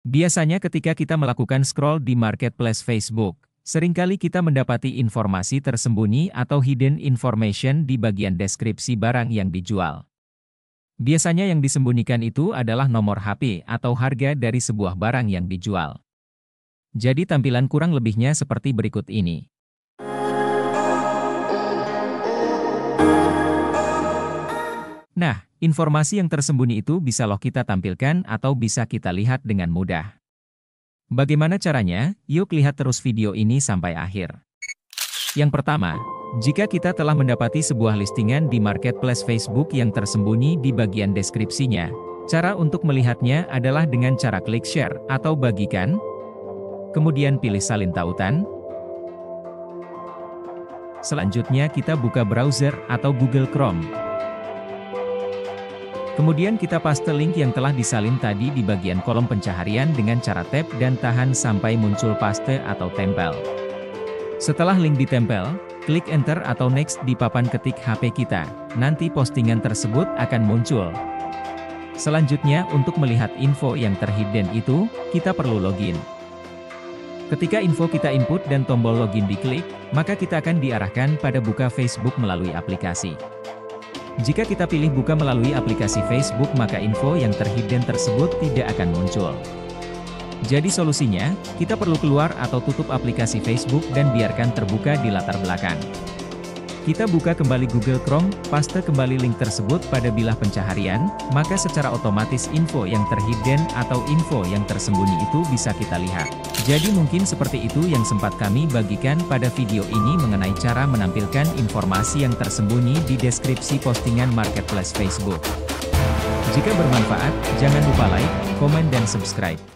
Biasanya ketika kita melakukan scroll di marketplace Facebook, seringkali kita mendapati informasi tersembunyi atau hidden information di bagian deskripsi barang yang dijual. Biasanya yang disembunyikan itu adalah nomor HP atau harga dari sebuah barang yang dijual. Jadi tampilan kurang lebihnya seperti berikut ini. Nah, informasi yang tersembunyi itu bisa loh kita tampilkan atau bisa kita lihat dengan mudah. Bagaimana caranya? Yuk lihat terus video ini sampai akhir. Yang pertama, jika kita telah mendapati sebuah listingan di marketplace Facebook yang tersembunyi di bagian deskripsinya, cara untuk melihatnya adalah dengan cara klik share atau bagikan, kemudian pilih salin tautan. Selanjutnya kita buka browser atau Google Chrome. Kemudian kita paste link yang telah disalin tadi di bagian kolom pencaharian dengan cara tap dan tahan sampai muncul paste atau tempel. Setelah link ditempel, klik Enter atau Next di papan ketik HP kita, nanti postingan tersebut akan muncul. Selanjutnya, untuk melihat info yang terhidden itu, kita perlu login. Ketika info kita input dan tombol login diklik, maka kita akan diarahkan pada buka Facebook melalui aplikasi. Jika kita pilih buka melalui aplikasi Facebook, maka info yang terhidden tersebut tidak akan muncul. Jadi solusinya, kita perlu keluar atau tutup aplikasi Facebook dan biarkan terbuka di latar belakang. Kita buka kembali Google Chrome, paste kembali link tersebut pada bilah pencaharian, maka secara otomatis info yang terhidden atau info yang tersembunyi itu bisa kita lihat. Jadi mungkin seperti itu yang sempat kami bagikan pada video ini mengenai cara menampilkan informasi yang tersembunyi di deskripsi postingan marketplace Facebook. Jika bermanfaat, jangan lupa like, komen, dan subscribe.